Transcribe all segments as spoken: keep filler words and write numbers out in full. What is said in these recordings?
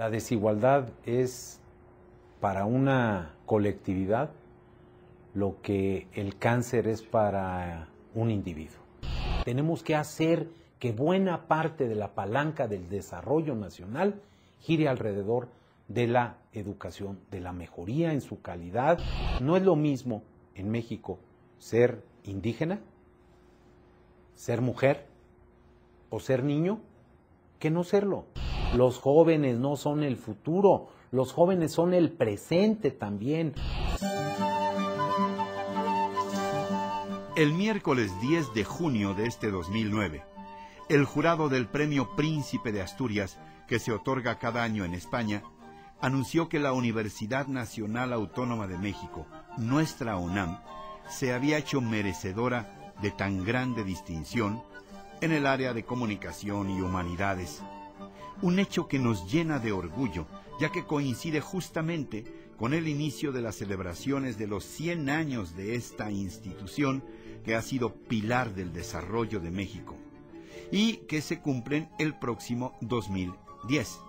La desigualdad es para una colectividad lo que el cáncer es para un individuo. Tenemos que hacer que buena parte de la palanca del desarrollo nacional gire alrededor de la educación, de la mejoría en su calidad. No es lo mismo en México ser indígena, ser mujer o ser niño que no serlo. Los jóvenes no son el futuro, los jóvenes son el presente también. El miércoles diez de junio de este dos mil nueve, el jurado del Premio Príncipe de Asturias, que se otorga cada año en España, anunció que la Universidad Nacional Autónoma de México, nuestra UNAM, se había hecho merecedora de tan grande distinción en el área de comunicación y humanidades. Un hecho que nos llena de orgullo, ya que coincide justamente con el inicio de las celebraciones de los cien años de esta institución que ha sido pilar del desarrollo de México y que se cumplen el próximo dos mil diez.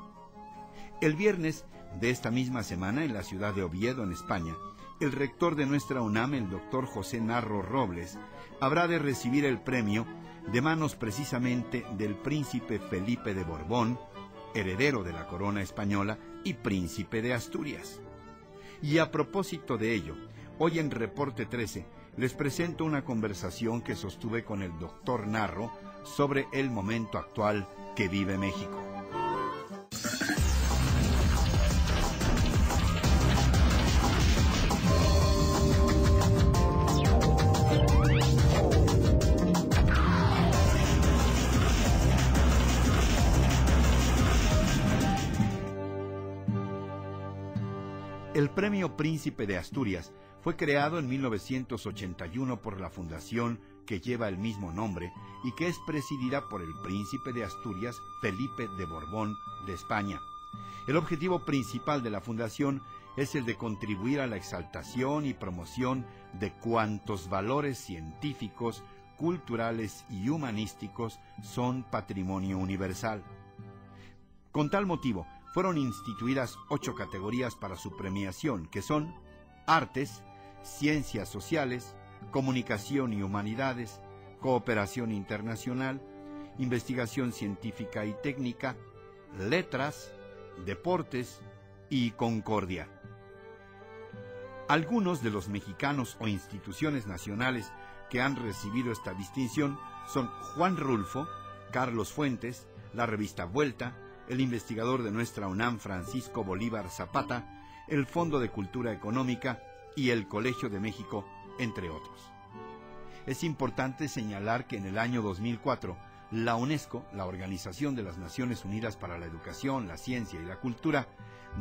El viernes de esta misma semana, en la ciudad de Oviedo, en España, el rector de nuestra UNAM, el doctor José Narro Robles, habrá de recibir el premio de manos precisamente del príncipe Felipe de Borbón, heredero de la corona española y príncipe de Asturias. Y a propósito de ello, hoy en Reporte trece les presento una conversación que sostuve con el doctor Narro sobre el momento actual que vive México. El Premio Príncipe de Asturias fue creado en mil novecientos ochenta y uno por la fundación que lleva el mismo nombre y que es presidida por el Príncipe de Asturias, Felipe de Borbón, de España. El objetivo principal de la fundación es el de contribuir a la exaltación y promoción de cuantos valores científicos, culturales y humanísticos son patrimonio universal. Con tal motivo, fueron instituidas ocho categorías para su premiación, que son Artes, Ciencias Sociales, Comunicación y Humanidades, Cooperación Internacional, Investigación Científica y Técnica, Letras, Deportes y Concordia. Algunos de los mexicanos o instituciones nacionales que han recibido esta distinción son Juan Rulfo, Carlos Fuentes, la revista Vuelta, el investigador de nuestra UNAM Francisco Bolívar Zapata, el Fondo de Cultura Económica y el Colegio de México, entre otros. Es importante señalar que en el año dos mil cuatro, la UNESCO, la Organización de las Naciones Unidas para la Educación, la Ciencia y la Cultura,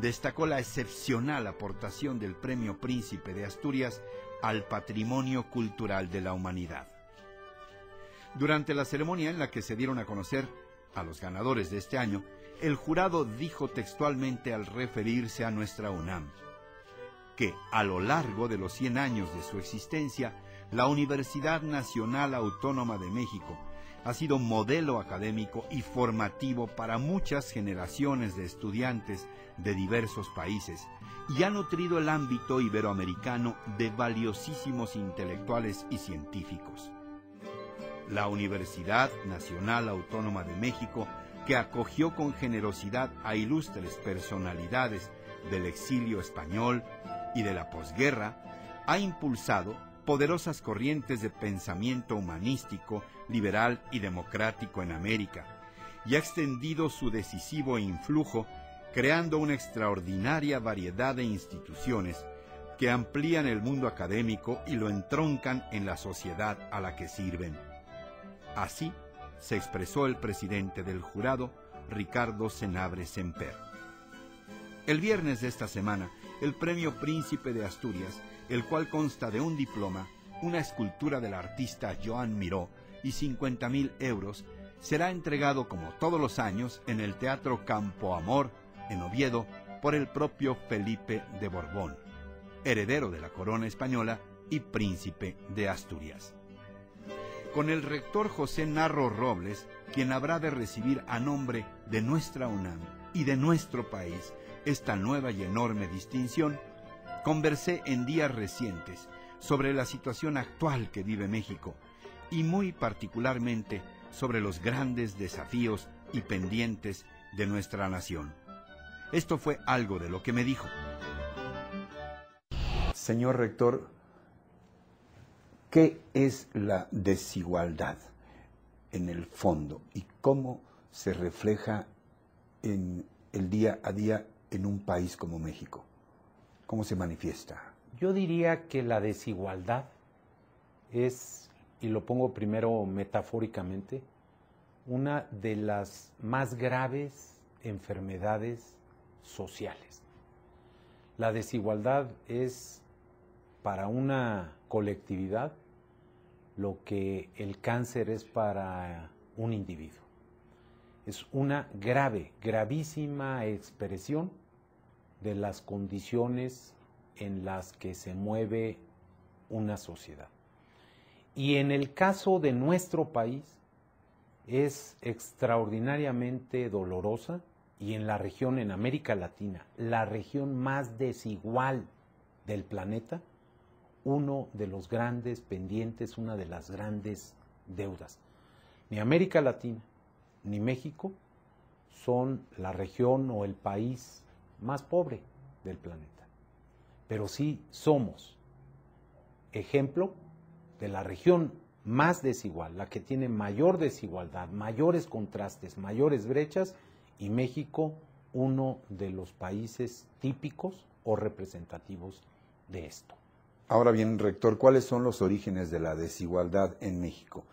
destacó la excepcional aportación del Premio Príncipe de Asturias al patrimonio cultural de la humanidad. Durante la ceremonia en la que se dieron a conocer a los ganadores de este año, el jurado dijo textualmente al referirse a nuestra UNAM que a lo largo de los cien años de su existencia, la Universidad Nacional Autónoma de México ha sido modelo académico y formativo para muchas generaciones de estudiantes de diversos países y ha nutrido el ámbito iberoamericano de valiosísimos intelectuales y científicos. La Universidad Nacional Autónoma de México, que acogió con generosidad a ilustres personalidades del exilio español y de la posguerra, ha impulsado poderosas corrientes de pensamiento humanístico, liberal y democrático en América, y ha extendido su decisivo influjo, creando una extraordinaria variedad de instituciones que amplían el mundo académico y lo entroncan en la sociedad a la que sirven. Así se expresó el presidente del jurado, Ricardo Senabre Semper. El viernes de esta semana, el Premio Príncipe de Asturias, el cual consta de un diploma, una escultura del artista Joan Miró y cincuenta mil euros, será entregado como todos los años en el Teatro Campoamor, en Oviedo, por el propio Felipe de Borbón, heredero de la corona española y príncipe de Asturias. Con el rector José Narro Robles, quien habrá de recibir a nombre de nuestra UNAM y de nuestro país, esta nueva y enorme distinción, conversé en días recientes sobre la situación actual que vive México y muy particularmente sobre los grandes desafíos y pendientes de nuestra nación. Esto fue algo de lo que me dijo. Señor rector, ¿qué es la desigualdad en el fondo y cómo se refleja en el día a día en un país como México? ¿Cómo se manifiesta? Yo diría que la desigualdad es, y lo pongo primero metafóricamente, una de las más graves enfermedades sociales. La desigualdad es para una colectividad lo que el cáncer es para un individuo. Es una grave, gravísima expresión de las condiciones en las que se mueve una sociedad. Y en el caso de nuestro país es extraordinariamente dolorosa, y en la región, en América Latina, la región más desigual del planeta, uno de los grandes pendientes, una de las grandes deudas. Ni América Latina ni México son la región o el país más pobre del planeta, pero sí somos ejemplo de la región más desigual, la que tiene mayor desigualdad, mayores contrastes, mayores brechas, y México uno de los países típicos o representativos de esto. Ahora bien, rector, ¿cuáles son los orígenes de la desigualdad en México?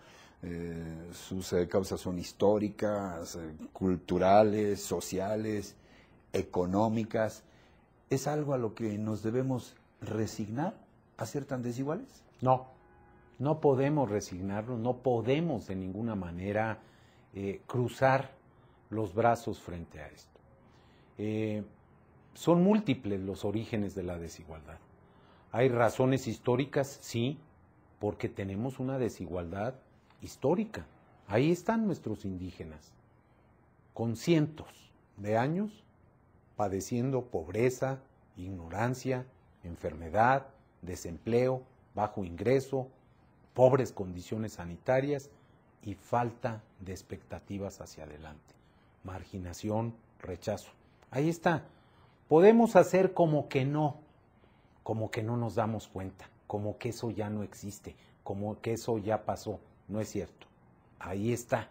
Eh, ¿Sus eh, causas son históricas, eh, culturales, sociales, económicas? ¿Es algo a lo que nos debemos resignar a ser tan desiguales? No, no podemos resignarnos, no podemos de ninguna manera eh, cruzar los brazos frente a esto. Eh, son múltiples los orígenes de la desigualdad. Hay razones históricas, sí, porque tenemos una desigualdad histórica. Ahí están nuestros indígenas, con cientos de años padeciendo pobreza, ignorancia, enfermedad, desempleo, bajo ingreso, pobres condiciones sanitarias y falta de expectativas hacia adelante, marginación, rechazo. Ahí está. Podemos hacer como que no. Como que no nos damos cuenta, como que eso ya no existe, como que eso ya pasó. No es cierto. Ahí está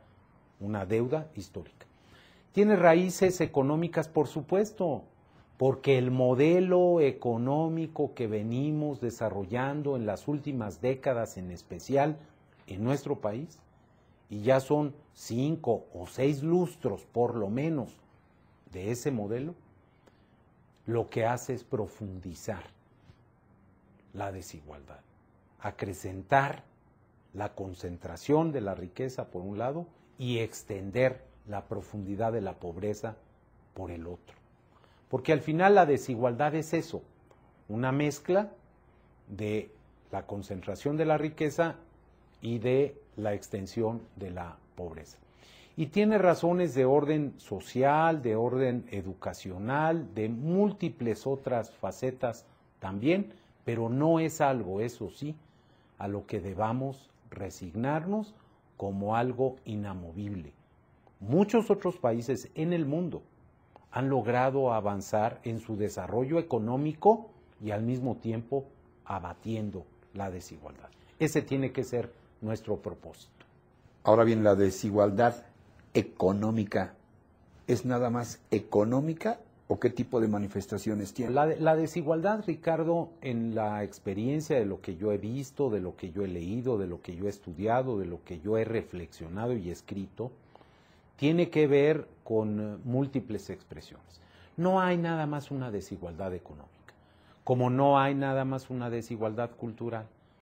una deuda histórica. Tiene raíces económicas, por supuesto, porque el modelo económico que venimos desarrollando en las últimas décadas, en especial en nuestro país, y ya son cinco o seis lustros por lo menos de ese modelo, lo que hace es profundizar la desigualdad, acrecentar la concentración de la riqueza por un lado y extender la profundidad de la pobreza por el otro. Porque al final la desigualdad es eso, una mezcla de la concentración de la riqueza y de la extensión de la pobreza. Y tiene razones de orden social, de orden educacional, de múltiples otras facetas también, pero no es algo, eso sí, a lo que debamos resignarnos como algo inamovible. Muchos otros países en el mundo han logrado avanzar en su desarrollo económico y al mismo tiempo abatiendo la desigualdad. Ese tiene que ser nuestro propósito. Ahora bien, la desigualdad económica, ¿es nada más económica? ¿O qué tipo de manifestaciones tiene? La, la desigualdad, Ricardo, en la experiencia de lo que yo he visto, de lo que yo he leído, de lo que yo he estudiado, de lo que yo he reflexionado y escrito, tiene que ver con múltiples expresiones. No hay nada más una desigualdad económica, como no hay nada más una desigualdad cultural,